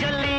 जली।